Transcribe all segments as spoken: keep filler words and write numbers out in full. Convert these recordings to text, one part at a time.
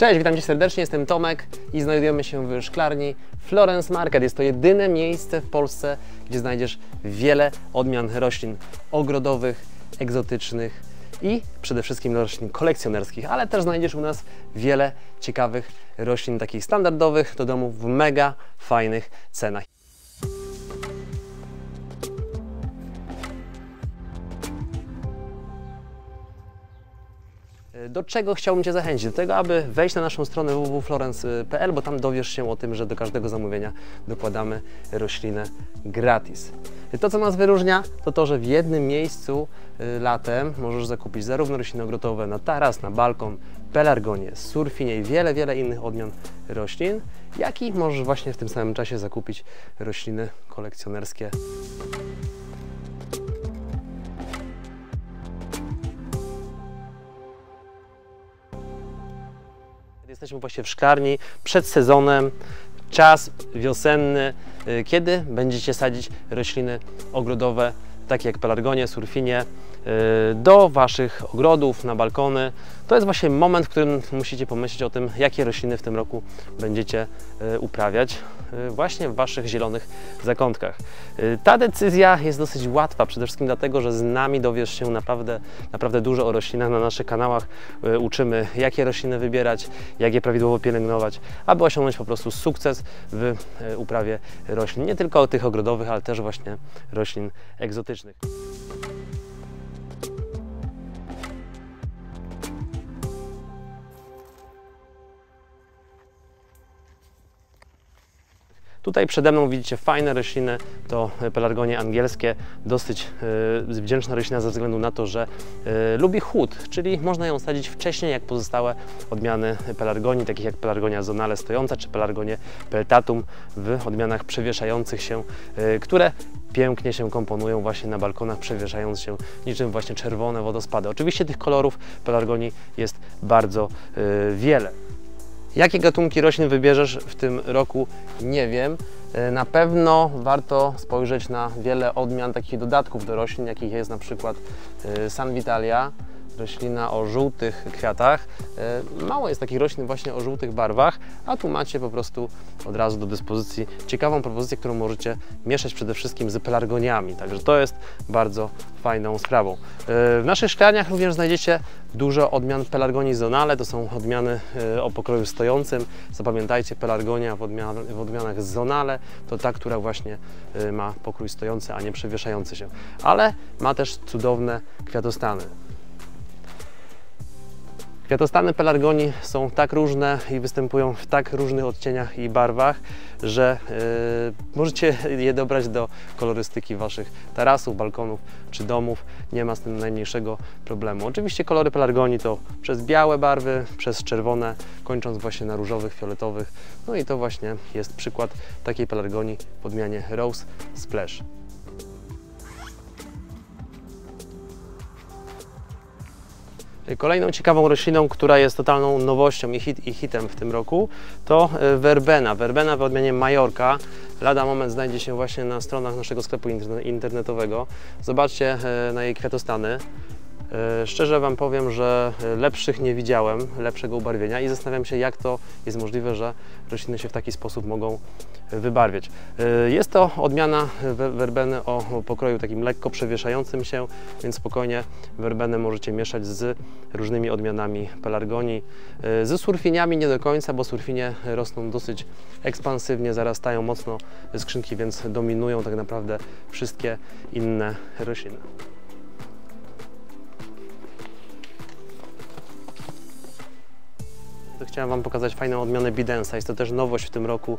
Cześć, witam Cię serdecznie, jestem Tomek i znajdujemy się w szklarni Florens Market. Jest to jedyne miejsce w Polsce, gdzie znajdziesz wiele odmian roślin ogrodowych, egzotycznych i przede wszystkim roślin kolekcjonerskich, ale też znajdziesz u nas wiele ciekawych roślin takich standardowych do domu w mega fajnych cenach. Do czego chciałbym Cię zachęcić? Do tego, aby wejść na naszą stronę w w w kropka florens kropka p l, bo tam dowiesz się o tym, że do każdego zamówienia dokładamy roślinę gratis. To, co nas wyróżnia, to to, że w jednym miejscu latem możesz zakupić zarówno rośliny ogrodowe na taras, na balkon, pelargonie, surfinie i wiele, wiele innych odmian roślin, jak i możesz właśnie w tym samym czasie zakupić rośliny kolekcjonerskie. Jesteśmy właśnie w szklarni przed sezonem, czas wiosenny, kiedy będziecie sadzić rośliny ogrodowe, takie jak pelargonie, surfinie, do Waszych ogrodów, na balkony. To jest właśnie moment, w którym musicie pomyśleć o tym, jakie rośliny w tym roku będziecie uprawiać właśnie w Waszych zielonych zakątkach. Ta decyzja jest dosyć łatwa, przede wszystkim dlatego, że z nami dowiesz się naprawdę, naprawdę dużo o roślinach. Na naszych kanałach uczymy, jakie rośliny wybierać, jak je prawidłowo pielęgnować, aby osiągnąć po prostu sukces w uprawie roślin, nie tylko tych ogrodowych, ale też właśnie roślin egzotycznych. Tutaj przede mną widzicie fajne rośliny, to pelargonie angielskie, dosyć yy, wdzięczna roślina ze względu na to, że yy, lubi chłód, czyli można ją sadzić wcześniej jak pozostałe odmiany pelargonii, takich jak pelargonia zonale stojąca czy pelargonie peltatum w odmianach przewieszających się, yy, które pięknie się komponują właśnie na balkonach, przewieszając się niczym właśnie czerwone wodospady. Oczywiście tych kolorów pelargonii jest bardzo yy, wiele. Jakie gatunki roślin wybierzesz w tym roku? Nie wiem. Na pewno warto spojrzeć na wiele odmian takich dodatków do roślin, jakich jest na przykład Sanvitalia, roślina o żółtych kwiatach. Mało jest takich roślin właśnie o żółtych barwach, a tu macie po prostu od razu do dyspozycji ciekawą propozycję, którą możecie mieszać przede wszystkim z pelargoniami. Także to jest bardzo fajną sprawą. W naszych szklarniach również znajdziecie dużo odmian pelargonii zonale. To są odmiany o pokroju stojącym. Zapamiętajcie, pelargonia w, odmian, w odmianach zonale to ta, która właśnie ma pokrój stojący, a nie przewieszający się. Ale ma też cudowne kwiatostany. Kwiatostany pelargonii są tak różne i występują w tak różnych odcieniach i barwach, że yy, możecie je dobrać do kolorystyki Waszych tarasów, balkonów czy domów. Nie ma z tym najmniejszego problemu. Oczywiście kolory pelargonii to przez białe barwy, przez czerwone, kończąc właśnie na różowych, fioletowych. No i to właśnie jest przykład takiej pelargonii w odmianie Rose Splash. Kolejną ciekawą rośliną, która jest totalną nowością i, hit, i hitem w tym roku, to werbena. Werbena w odmianie Majorka. Lada moment znajdzie się właśnie na stronach naszego sklepu internetowego. Zobaczcie na jej kwiatostany. Szczerze Wam powiem, że lepszych nie widziałem, lepszego ubarwienia i zastanawiam się, jak to jest możliwe, że rośliny się w taki sposób mogą wybarwiać. Jest to odmiana werbeny o pokroju takim lekko przewieszającym się, więc spokojnie werbenę możecie mieszać z różnymi odmianami pelargonii. Z surfiniami nie do końca, bo surfinie rosną dosyć ekspansywnie, zarastają mocno skrzynki, więc dominują tak naprawdę wszystkie inne rośliny. Chciałem Wam pokazać fajną odmianę Bidensa. Jest to też nowość w tym roku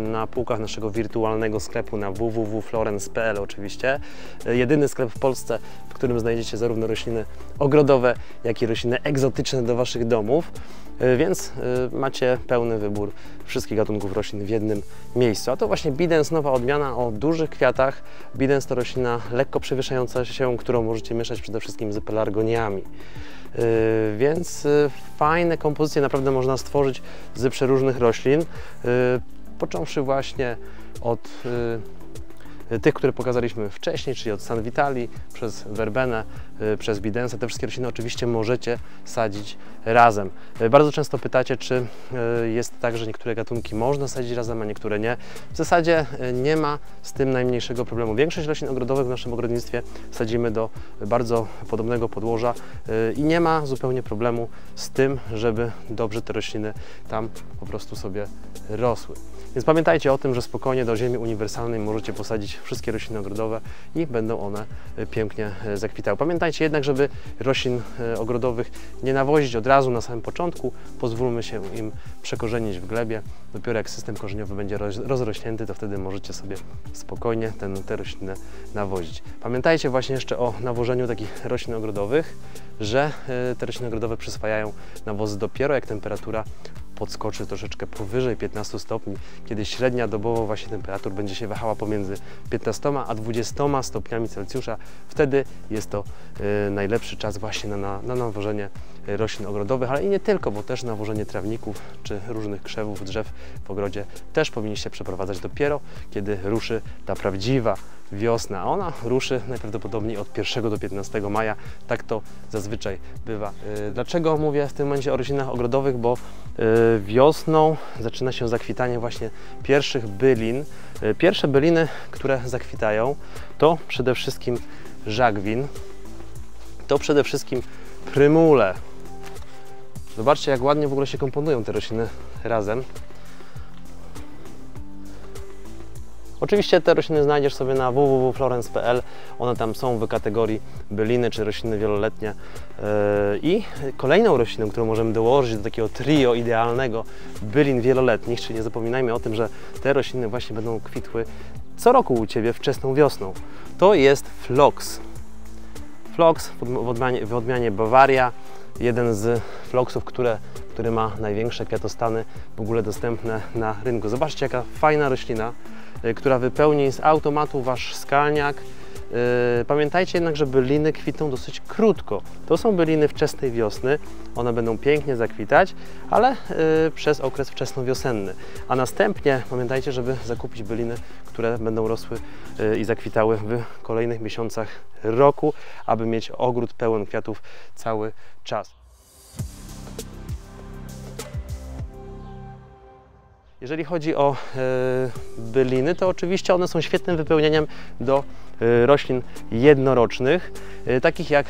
na półkach naszego wirtualnego sklepu na w w w kropka florens kropka p l oczywiście. Jedyny sklep w Polsce, w którym znajdziecie zarówno rośliny ogrodowe, jak i rośliny egzotyczne do Waszych domów, więc macie pełny wybór wszystkich gatunków roślin w jednym miejscu. A to właśnie Bidens, nowa odmiana o dużych kwiatach. Bidens to roślina lekko przewieszająca się, którą możecie mieszać przede wszystkim z pelargoniami. Yy, więc yy, fajne kompozycje naprawdę można stworzyć z przeróżnych roślin, yy, począwszy właśnie od yy, tych, które pokazaliśmy wcześniej, czyli od Sanvitalii, przez werbenę, przez Bidensa. Te wszystkie rośliny oczywiście możecie sadzić razem. Bardzo często pytacie, czy jest tak, że niektóre gatunki można sadzić razem, a niektóre nie. W zasadzie nie ma z tym najmniejszego problemu. Większość roślin ogrodowych w naszym ogrodnictwie sadzimy do bardzo podobnego podłoża i nie ma zupełnie problemu z tym, żeby dobrze te rośliny tam po prostu sobie rosły. Więc pamiętajcie o tym, że spokojnie do ziemi uniwersalnej możecie posadzić wszystkie rośliny ogrodowe i będą one pięknie zakwitały. Pamiętajcie jednak, żeby roślin ogrodowych nie nawozić od razu na samym początku. Pozwólmy się im przekorzenić w glebie. Dopiero jak system korzeniowy będzie rozrośnięty, to wtedy możecie sobie spokojnie ten, te rośliny nawozić. Pamiętajcie właśnie jeszcze o nawożeniu takich roślin ogrodowych, że te rośliny ogrodowe przyswajają nawozy dopiero jak temperatura podskoczy troszeczkę powyżej piętnastu stopni, kiedy średnia dobowo właśnie temperatur będzie się wahała pomiędzy piętnastoma a dwudziestoma stopniami Celsjusza. Wtedy jest to y, najlepszy czas właśnie na, na, na nawożenie roślin ogrodowych, ale i nie tylko, bo też nawożenie trawników czy różnych krzewów, drzew w ogrodzie też powinniście przeprowadzać dopiero, kiedy ruszy ta prawdziwa wiosna, a ona ruszy najprawdopodobniej od pierwszego do piętnastego maja. Tak to zazwyczaj bywa. Yy, dlaczego mówię w tym momencie o roślinach ogrodowych? Bo yy, wiosną zaczyna się zakwitanie właśnie pierwszych bylin. Yy, pierwsze byliny, które zakwitają, to przede wszystkim żagwin, to przede wszystkim prymule. Zobaczcie, jak ładnie w ogóle się komponują te rośliny razem. Oczywiście te rośliny znajdziesz sobie na w w w kropka florens kropka p l, one tam są w kategorii byliny czy rośliny wieloletnie. I kolejną rośliną, którą możemy dołożyć do takiego trio idealnego bylin wieloletnich, czyli nie zapominajmy o tym, że te rośliny właśnie będą kwitły co roku u Ciebie wczesną wiosną, to jest Flox. Flox w odmianie, w odmianie Bawaria, jeden z floksów, które, który ma największe kwiatostany w ogóle dostępne na rynku. Zobaczcie, jaka fajna roślina, która wypełni z automatu Wasz skalniak. Pamiętajcie jednak, że byliny kwitną dosyć krótko. To są byliny wczesnej wiosny, one będą pięknie zakwitać, ale przez okres wczesnowiosenny. A następnie pamiętajcie, żeby zakupić byliny, które będą rosły i zakwitały w kolejnych miesiącach roku, aby mieć ogród pełen kwiatów cały czas. Jeżeli chodzi o byliny, to oczywiście one są świetnym wypełnieniem do roślin jednorocznych, takich jak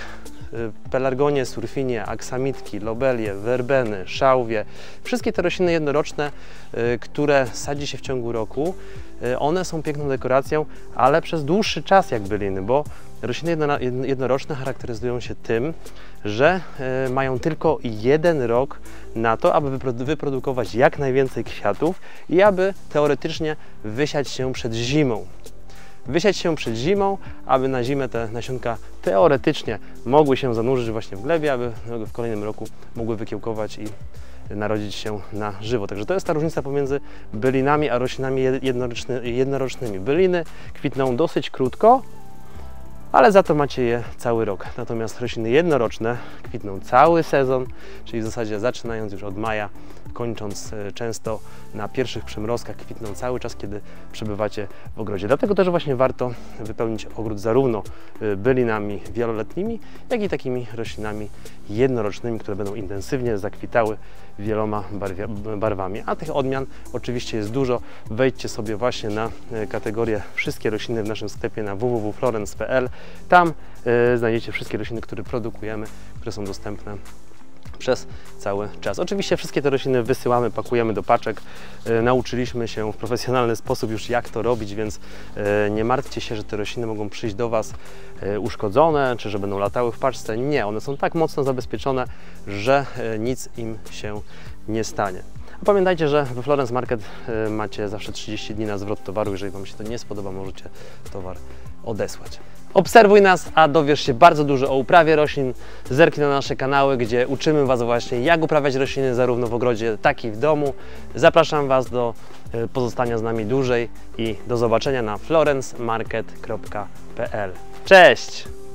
pelargonie, surfinie, aksamitki, lobelie, werbeny, szałwie. Wszystkie te rośliny jednoroczne, które sadzi się w ciągu roku, one są piękną dekoracją, ale przez dłuższy czas jak byliny, bo rośliny jednoroczne charakteryzują się tym, że mają tylko jeden rok na to, aby wyprodukować jak najwięcej kwiatów i aby teoretycznie wysiać się przed zimą. Wysiać się przed zimą, aby na zimę te nasionka teoretycznie mogły się zanurzyć właśnie w glebie, aby w kolejnym roku mogły wykiełkować i narodzić się na żywo. Także to jest ta różnica pomiędzy bylinami a roślinami jednorocznymi. Byliny kwitną dosyć krótko, ale za to macie je cały rok. Natomiast rośliny jednoroczne kwitną cały sezon, czyli w zasadzie zaczynając już od maja, kończąc często na pierwszych przymrozkach, kwitną cały czas, kiedy przebywacie w ogrodzie. Dlatego też właśnie warto wypełnić ogród zarówno bylinami wieloletnimi, jak i takimi roślinami jednorocznymi, które będą intensywnie zakwitały wieloma barwami. A tych odmian oczywiście jest dużo. Wejdźcie sobie właśnie na kategorię wszystkie rośliny w naszym sklepie na w w w kropka florens kropka p l. Tam y, znajdziecie wszystkie rośliny, które produkujemy, które są dostępne przez cały czas. Oczywiście wszystkie te rośliny wysyłamy, pakujemy do paczek. Yy, nauczyliśmy się w profesjonalny sposób już, jak to robić, więc yy, nie martwcie się, że te rośliny mogą przyjść do Was yy, uszkodzone, czy że będą latały w paczce. Nie, one są tak mocno zabezpieczone, że yy, nic im się nie stanie. A pamiętajcie, że we Florens Market yy, macie zawsze trzydzieści dni na zwrot towaru. Jeżeli Wam się to nie spodoba, możecie towar odesłać. Obserwuj nas, a dowiesz się bardzo dużo o uprawie roślin. Zerknij na nasze kanały, gdzie uczymy Was właśnie, jak uprawiać rośliny zarówno w ogrodzie, jak i w domu. Zapraszam Was do pozostania z nami dłużej i do zobaczenia na florens market kropka p l. Cześć!